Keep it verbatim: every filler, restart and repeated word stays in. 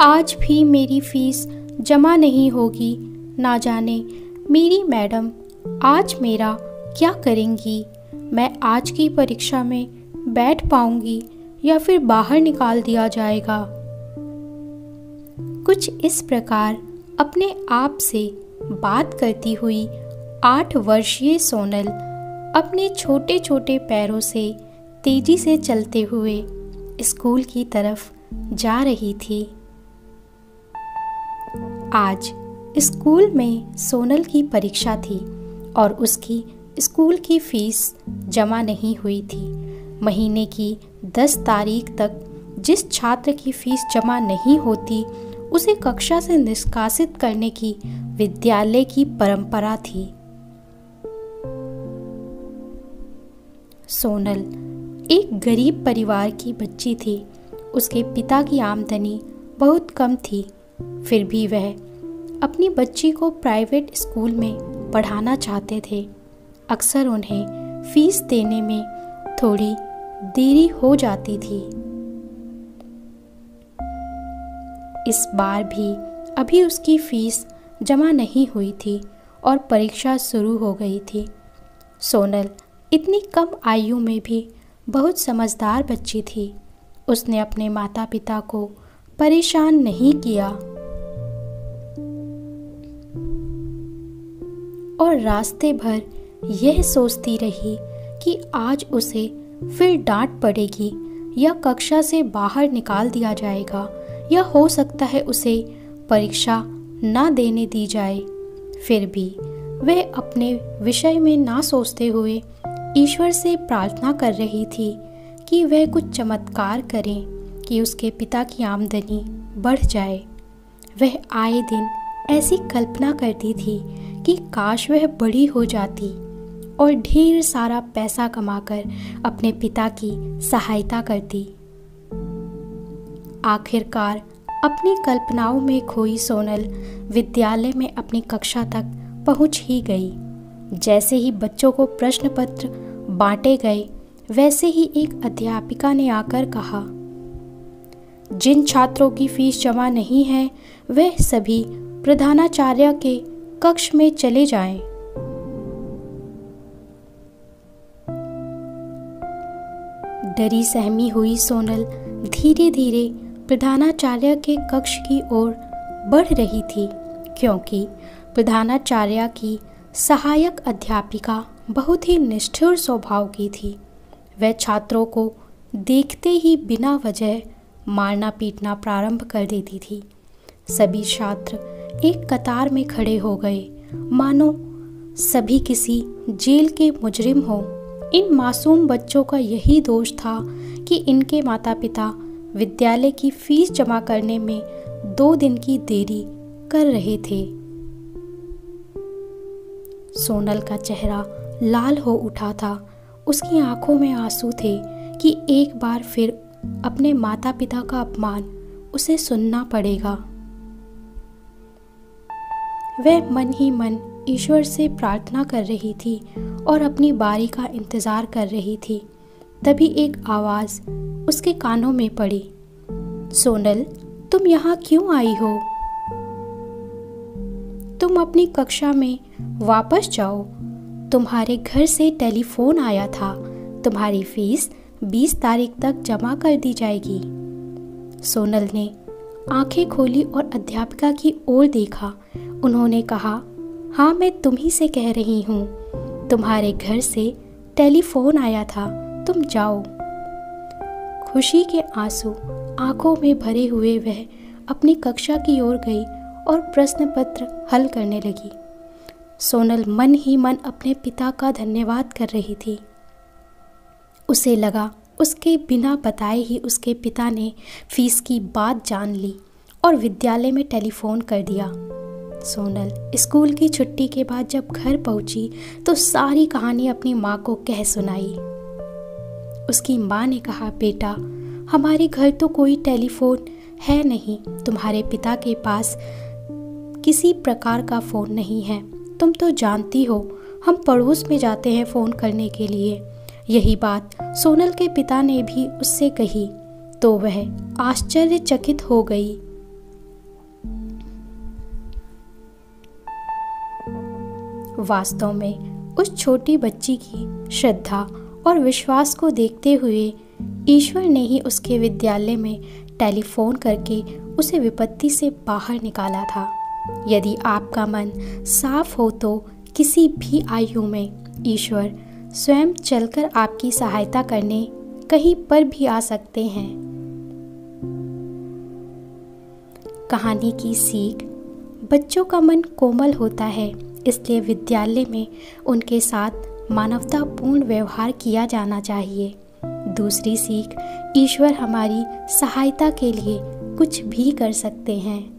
आज भी मेरी फीस जमा नहीं होगी, ना जाने मेरी मैडम आज मेरा क्या करेंगी। मैं आज की परीक्षा में बैठ पाऊंगी या फिर बाहर निकाल दिया जाएगा। कुछ इस प्रकार अपने आप से बात करती हुई आठ वर्षीय सोनल अपने छोटे छोटे पैरों से तेजी से चलते हुए स्कूल की तरफ जा रही थी। आज स्कूल में सोनल की परीक्षा थी और उसकी स्कूल की फीस जमा नहीं हुई थी। महीने की दस तारीख तक जिस छात्र की फीस जमा नहीं होती उसे कक्षा से निष्कासित करने की विद्यालय की परंपरा थी। सोनल एक गरीब परिवार की बच्ची थी। उसके पिता की आमदनी बहुत कम थी, फिर भी वह अपनी बच्ची को प्राइवेट स्कूल में पढ़ाना चाहते थे। अक्सर उन्हें फीस देने में थोड़ी देरी हो जाती थी। इस बार भी अभी उसकी फीस जमा नहीं हुई थी और परीक्षा शुरू हो गई थी। सोनल इतनी कम आयु में भी बहुत समझदार बच्ची थी। उसने अपने माता पिता को परेशान नहीं किया और रास्ते भर यह सोचती रही कि आज उसे फिर डांट पड़ेगी या कक्षा से बाहर निकाल दिया जाएगा या हो सकता है उसे परीक्षा ना देने दी जाए। फिर भी वह अपने विषय में ना सोचते हुए ईश्वर से प्रार्थना कर रही थी कि वह कुछ चमत्कार करें कि उसके पिता की आमदनी बढ़ जाए। वह आए दिन ऐसी कल्पना करती थी कि काश वह बड़ी हो जाती और ढेर सारा पैसा कमाकर अपने पिता की सहायता करती। आखिरकार अपनी कल्पनाओं में खोई सोनल विद्यालय में अपनी कक्षा तक पहुंच ही गई। जैसे ही बच्चों को प्रश्न पत्र बांटे गए वैसे ही एक अध्यापिका ने आकर कहा, जिन छात्रों की फीस जमा नहीं है वह सभी प्रधानाचार्य के कक्ष में चले जाएं। डरी सहमी हुई सोनल धीरे धीरे प्रधानाचार्य के कक्ष की ओर बढ़ रही थी, क्योंकि प्रधानाचार्य की सहायक अध्यापिका बहुत ही निष्ठुर स्वभाव की थी। वह छात्रों को देखते ही बिना वजह मारना पीटना प्रारंभ कर देती थी। सभी छात्र एक कतार में खड़े हो गए, मानो सभी किसी जेल के मुजरिम हो। इन मासूम बच्चों का यही दोष था कि इनके माता पिता विद्यालय की फीस जमा करने में दो दिन की देरी कर रहे थे। सोनल का चेहरा लाल हो उठा था। उसकी आंखों में आंसू थे कि एक बार फिर अपने माता पिता का अपमान उसे सुनना पड़ेगा। वह मन ही मन ईश्वर से प्रार्थना कर रही थी और अपनी बारी का इंतजार कर रही थी। तभी एक आवाज़ उसके कानों में पड़ी, सोनल तुम यहाँ क्यों आई हो? तुम अपनी कक्षा में वापस जाओ। तुम्हारे घर से टेलीफोन आया था, तुम्हारी फीस बीस तारीख तक जमा कर दी जाएगी। सोनल ने आंखें खोली और अध्यापिका की ओर देखा। उन्होंने कहा, हाँ मैं तुम्ही से कह रही हूँ, तुम्हारे घर से टेलीफोन आया था, तुम जाओ। खुशी के आंसू आंखों में भरे हुए वह अपनी कक्षा की ओर गई और प्रश्न पत्र हल करने लगी। सोनल मन ही मन अपने पिता का धन्यवाद कर रही थी। उसे लगा उसके बिना बताए ही उसके पिता ने फीस की बात जान ली और विद्यालय में टेलीफोन कर दिया। सोनल स्कूल की छुट्टी के बाद जब घर पहुंची तो सारी कहानी अपनी माँ को कह सुनाई। उसकी माँ ने कहा, बेटा हमारे घर तो कोई टेलीफोन है नहीं, तुम्हारे पिता के पास किसी प्रकार का फ़ोन नहीं है। तुम तो जानती हो हम पड़ोस में जाते हैं फ़ोन करने के लिए। यही बात सोनल के पिता ने भी उससे कही। तो वह आश्चर्यचकित हो गई। वास्तव में उस छोटी बच्ची की श्रद्धा और विश्वास को देखते हुए ईश्वर ने ही उसके विद्यालय में टेलीफोन करके उसे विपत्ति से बाहर निकाला था। यदि आपका मन साफ हो तो किसी भी आयु में ईश्वर स्वयं चलकर आपकी सहायता करने कहीं पर भी आ सकते हैं। कहानी की सीख। बच्चों का मन कोमल होता है, इसलिए विद्यालय में उनके साथ मानवतापूर्ण व्यवहार किया जाना चाहिए। दूसरी सीख, ईश्वर हमारी सहायता के लिए कुछ भी कर सकते हैं।